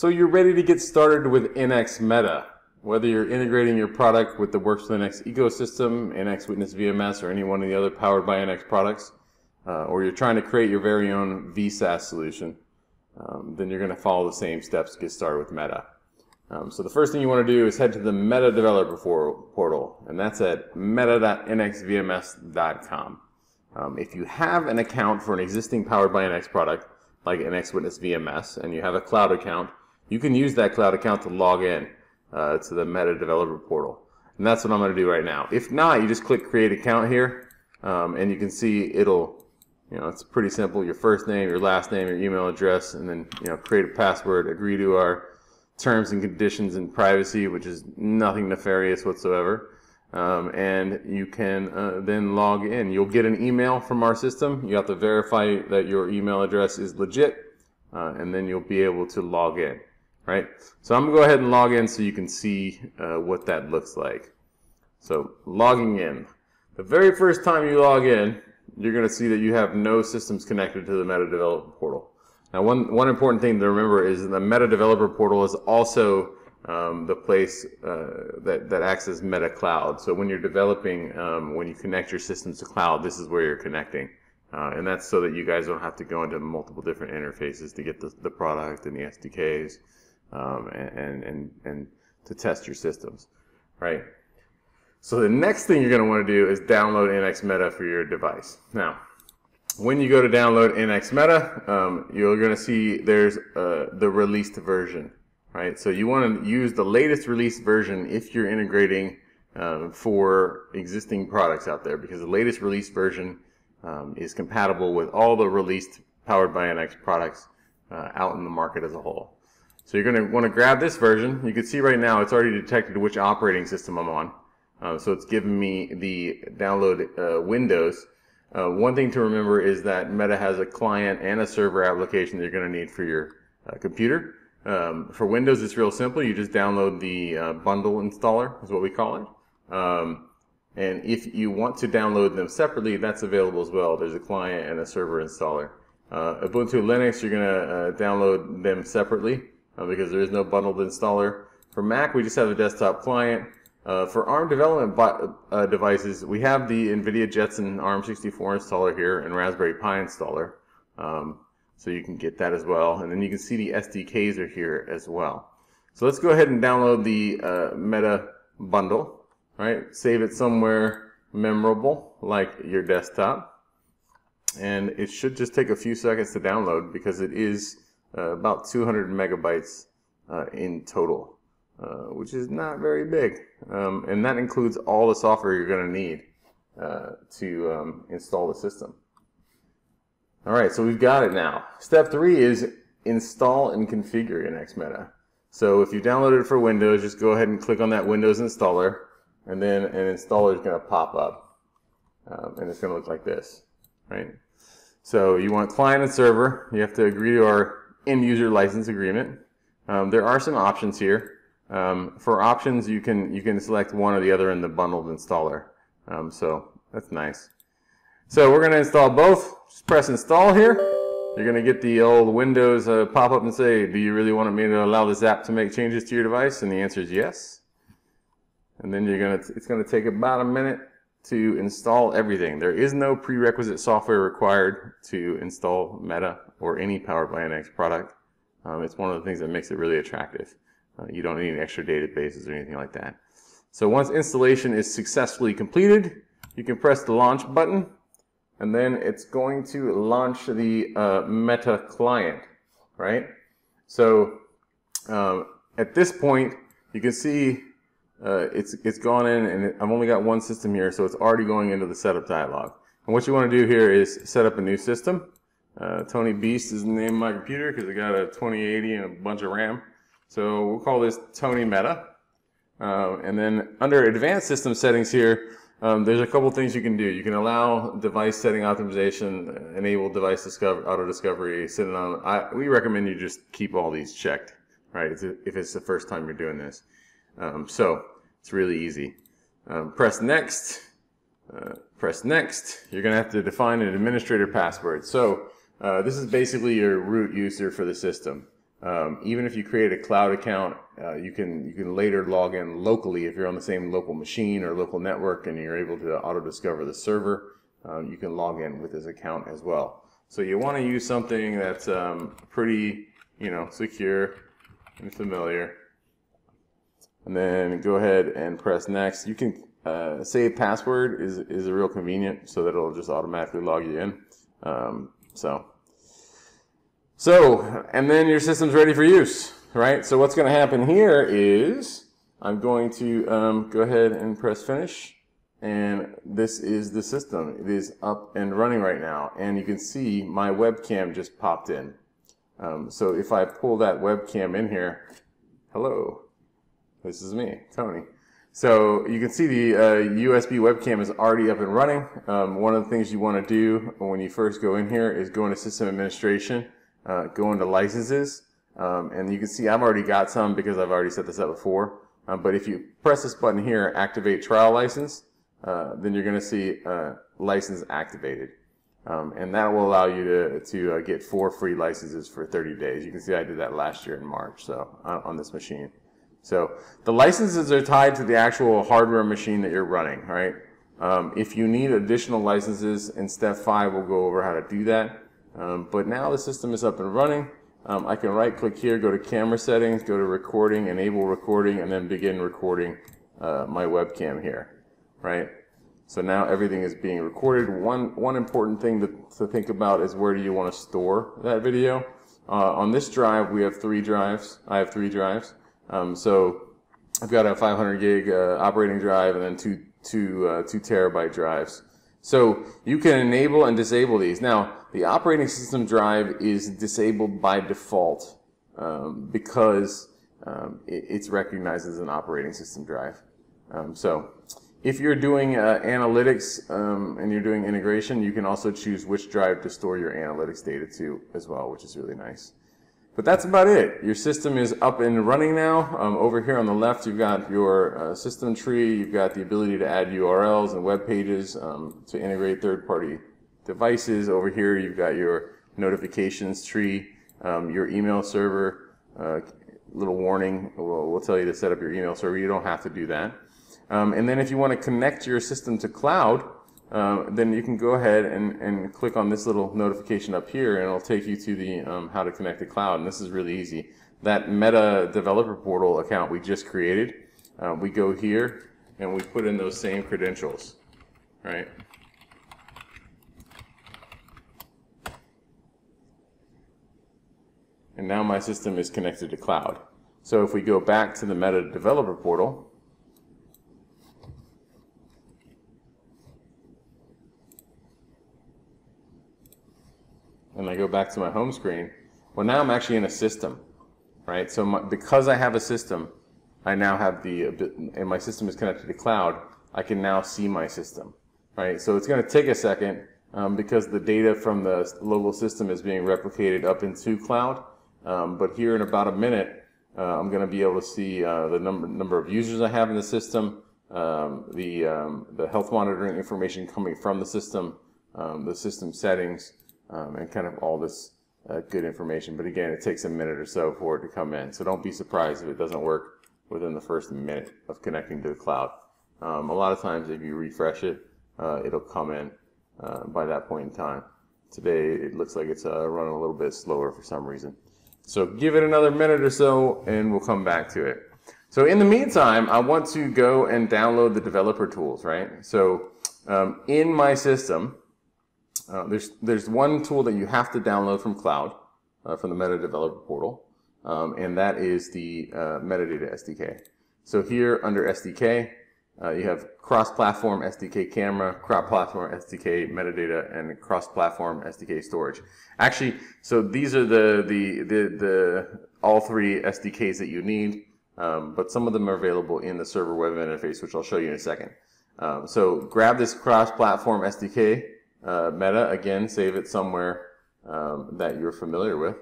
So you're ready to get started with NX Meta. Whether you're integrating your product with the WorksLinux ecosystem, NX Witness VMS, or any one of the other powered by NX products, or you're trying to create your very own VSaaS solution, then you're going to follow the same steps to get started with Meta. So the first thing you want to do is head to the Meta Developer Portal, and that's at meta.nxvms.com. If you have an account for an existing powered by NX product, like NX Witness VMS, and you have a cloud account, you can use that cloud account to log in to the Meta Developer Portal. And that's what I'm going to do right now. If not, you just click Create Account here, and you can see it'll, it's pretty simple. Your first name, your last name, your email address, and then, create a password, agree to our terms and conditions and privacy, which is nothing nefarious whatsoever. And you can then log in. You'll get an email from our system. You have to verify that your email address is legit, and then you'll be able to log in. Right? So I'm going to go ahead and log in so you can see what that looks like. So logging in. The very first time you log in, you're going to see that you have no systems connected to the Meta Developer Portal. Now one important thing to remember is that the Meta Developer Portal is also the place that acts as Meta Cloud. So when you're developing, when you connect your systems to cloud, this is where you're connecting. And that's so that you guys don't have to go into multiple different interfaces to get the product and the SDKs. And to test your systems, right? So the next thing you're going to want to do is download NX Meta for your device. Now, when you go to download NX Meta, you're going to see there's the released version, right? So you want to use the latest release version if you're integrating for existing products out there, because the latest release version is compatible with all the released powered by NX products out in the market as a whole. So you're going to want to grab this version. You can see right now it's already detected which operating system I'm on. So it's giving me the download Windows. One thing to remember is that Meta has a client and a server application that you're going to need for your computer. For Windows, it's real simple. You just download the bundle installer, is what we call it. And if you want to download them separately, that's available as well. There's a client and a server installer. Ubuntu Linux, you're going to download them separately, because there is no bundled installer. For Mac, we just have a desktop client. For ARM development devices, we have the NVIDIA Jetson ARM64 installer here and Raspberry Pi installer. So you can get that as well. And then you can see the SDKs are here as well. So let's go ahead and download the Meta bundle. Right? Save it somewhere memorable, like your desktop. And it should just take a few seconds to download, because it is about 200 megabytes in total, which is not very big, and that includes all the software you're going to need to install the system. Alright, so we've got it now. Step 3 is install and configure NX Meta. So if you downloaded it for Windows, just go ahead and click on that Windows installer, and then an installer is going to pop up, and it's going to look like this. Right? So you want client and server. You have to agree to our end user license agreement. There are some options here. For options, you can select one or the other in the bundled installer. So that's nice. So we're going to install both. Just press install here. You're going to get the old Windows pop up and say, do you really want me to allow this app to make changes to your device? And the answer is yes. And then it's going to take about a minute to install everything. There is no prerequisite software required to install Meta or any powered by NX product. It's one of the things that makes it really attractive. You don't need extra databases or anything like that. So once installation is successfully completed, you can press the launch button, and then it's going to launch the Meta client, right? So at this point, you can see it's gone in, and I've only got one system here, so it's already going into the setup dialog. And what you want to do here is set up a new system. Tony Beast is the name of my computer because I got a 2080 and a bunch of RAM. So we'll call this Tony Meta. And then under advanced system settings here, there's a couple things you can do. You can allow device setting optimization, enable device auto discovery, sit on. We recommend you just keep all these checked, right? If it's the first time you're doing this. So it's really easy. Press next. Press next. You're going to have to define an administrator password. So this is basically your root user for the system. Even if you create a cloud account, you can later log in locally if you're on the same local machine or local network and you're able to auto-discover the server. You can log in with this account as well. So you want to use something that's pretty, secure and familiar. And then go ahead and press next. You can save password is a real convenient, so that it'll just automatically log you in. And then your system's ready for use, right? So what's going to happen here is I'm going to go ahead and press finish. And this is the system. It is up and running right now. And you can see my webcam just popped in. So if I pull that webcam in here, hello, this is me, Tony. So you can see the USB webcam is already up and running. One of the things you want to do when you first go in here is go into system administration, go into licenses, and you can see I've already got some because I've already set this up before. But if you press this button here, activate trial license, then you're going to see license activated. And that will allow you to get 4 free licenses for 30 days. You can see I did that last year in March, so on this machine. So the licenses are tied to the actual hardware machine that you're running, right? If you need additional licenses in step 5, we'll go over how to do that. But now the system is up and running. I can right click here, go to camera settings, go to recording, enable recording, and then begin recording my webcam here, right? So now everything is being recorded. One important thing to think about is where do you want to store that video? On this drive, we have 3 drives. I have 3 drives. So I've got a 500 gig operating drive and then two 2 terabyte drives. So you can enable and disable these. Now the operating system drive is disabled by default because it's recognized as an operating system drive. So if you're doing analytics and you're doing integration, you can also choose which drive to store your analytics data to as well, which is really nice. But that's about it. Your system is up and running now. Over here on the left, you've got your system tree. You've got the ability to add URLs and web pages to integrate third-party devices. Over here, you've got your notifications tree, your email server. Little warning, we'll tell you to set up your email server. You don't have to do that. And then if you want to connect your system to cloud, then you can go ahead and click on this little notification up here, and it'll take you to the how to connect to cloud. And this is really easy. That Meta Developer Portal account we just created, we go here and we put in those same credentials, right? And now my system is connected to cloud. So if we go back to the Meta Developer Portal, and I go back to my home screen, well, now I'm actually in a system, right? So because I have a system, I now have and my system is connected to cloud, I can now see my system, right? So it's going to take a second because the data from the local system is being replicated up into cloud. But here in about a minute, I'm going to be able to see the number of users I have in the system, the health monitoring information coming from the system settings, and kind of all this good information. But again, it takes a minute or so for it to come in. So don't be surprised if it doesn't work within the first minute of connecting to the cloud. A lot of times if you refresh it, it'll come in by that point in time. Today, it looks like it's running a little bit slower for some reason. So give it another minute or so and we'll come back to it. So in the meantime, I want to go and download the developer tools, right? So in my system, there's one tool that you have to download from cloud, from the Meta Developer Portal, and that is the metadata SDK. So here under SDK, you have cross-platform SDK camera, cross-platform SDK metadata, and cross-platform SDK storage. Actually, so these are the all 3 SDKs that you need, but some of them are available in the server web interface, which I'll show you in a second. So grab this cross-platform SDK. Meta, again, save it somewhere that you're familiar with.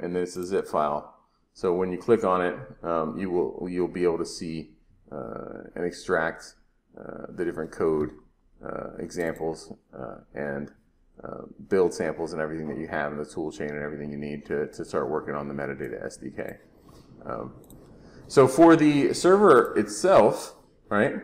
And this is a zip file. So when you click on it, you'll be able to see and extract the different code examples and build samples and everything that you have in the tool chain and everything you need to start working on the metadata SDK. So for the server itself, right?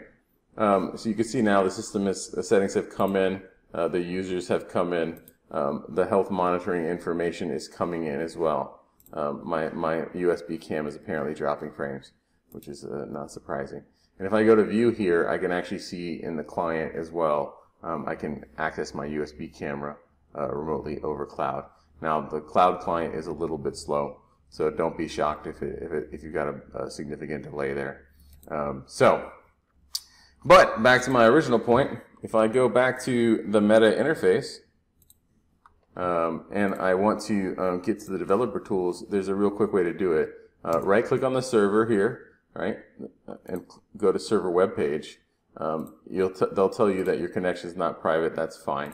So you can see now the system is, the settings have come in, the users have come in, the health monitoring information is coming in as well. My USB cam is apparently dropping frames, which is not surprising. And if I go to view here, I can actually see in the client as well. I can access my USB camera remotely over cloud. Now the cloud client is a little bit slow, so don't be shocked if you've got a significant delay there. But back to my original point, if I go back to the Meta interface and I want to get to the developer tools, there's a real quick way to do it. Right click on the server here, right, and go to server web page. They'll tell you that your connection is not private. That's fine.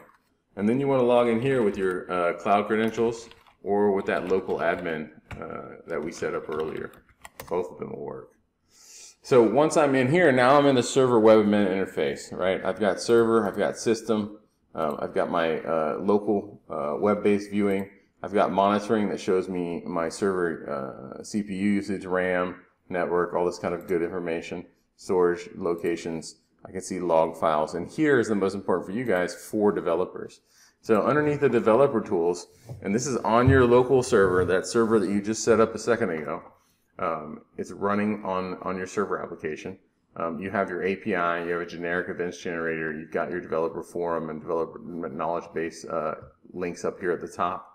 And then you want to log in here with your cloud credentials or with that local admin that we set up earlier. Both of them will work. So once I'm in here, now I'm in the server web admin interface, right? I've got server, I've got system, I've got my local web-based viewing, I've got monitoring that shows me my server CPU usage, RAM, network, all this kind of good information, storage locations. I can see log files, and here is the most important for you guys, for developers. So underneath the developer tools, and this is on your local server, that server that you just set up a second ago, it's running on your server application. You have your API, you have a generic events generator, you've got your developer forum and developer knowledge base links up here at the top.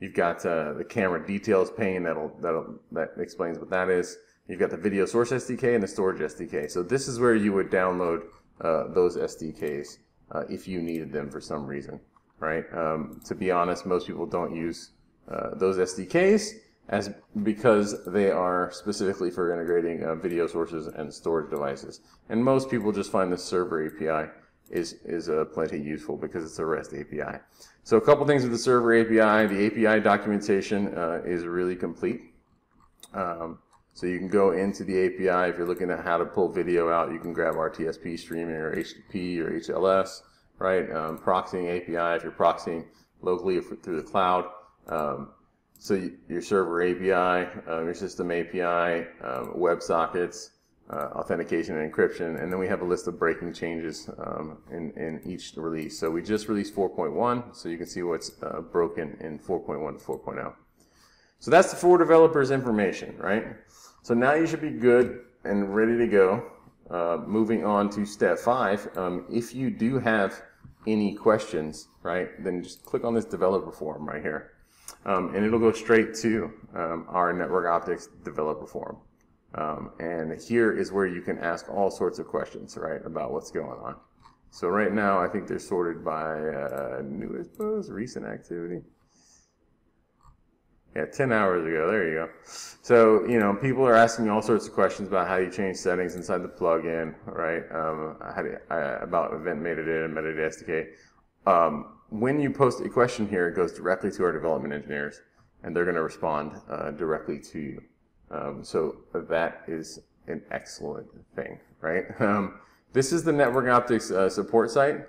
You've got the camera details pane that explains what that is. You've got the video source SDK and the storage SDK. So this is where you would download those SDKs if you needed them for some reason, right? To be honest, most people don't use those SDKs because they are specifically for integrating video sources and storage devices. And most people just find the server API is plenty useful because it's a REST API. So a couple things with the server API. The API documentation is really complete. So you can go into the API if you're looking at how to pull video out. You can grab RTSP streaming or HTTP or HLS, right? Proxying API if you're proxying locally or through the cloud. So your server API, your system API, WebSockets, authentication and encryption, and then we have a list of breaking changes in each release. So we just released 4.1, so you can see what's broken in 4.1 to 4.0. So that's the for developers information, right? So now you should be good and ready to go. Moving on to step 5, if you do have any questions, right, then just click on this developer forum right here, and it'll go straight to our Network Optix developer forum. And here is where you can ask all sorts of questions, right, about what's going on. So right now, I think they're sorted by newest post, recent activity. Yeah, 10 hours ago, there you go. So, you know, people are asking all sorts of questions about how you change settings inside the plugin, right, about event metadata and metadata SDK. When you post a question here, it goes directly to our development engineers, and they're going to respond directly to you. So that is an excellent thing, right? This is the Network Optix support site.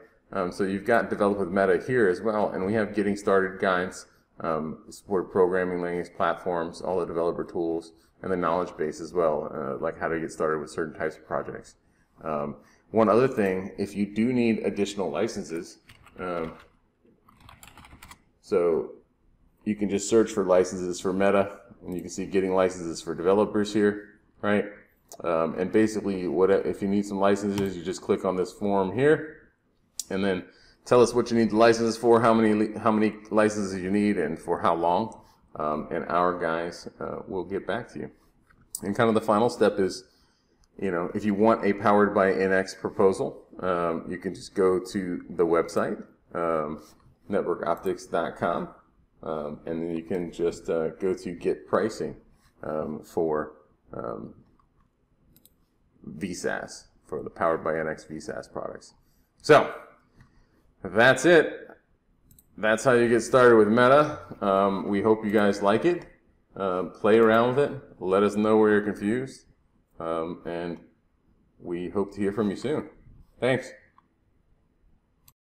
So you've got Develop with Meta here as well, and we have getting started guides, support programming language platforms, all the developer tools, and the knowledge base as well, like how to get started with certain types of projects. One other thing, if you do need additional licenses, so you can just search for licenses for Meta, and you can see getting licenses for developers here, right? And basically, if you need some licenses, you just click on this form here, and then tell us what you need the licenses for, how many licenses you need, and for how long, and our guys will get back to you. And kind of the final step is, you know, if you want a powered by NX proposal, you can just go to the website, networkoptix.com, and then you can just go to get pricing for VSaaS, for the powered by NX VSaaS products. So that's it. That's how you get started with Meta. We hope you guys like it. Play around with it. Let us know where you're confused. And we hope to hear from you soon. Thanks.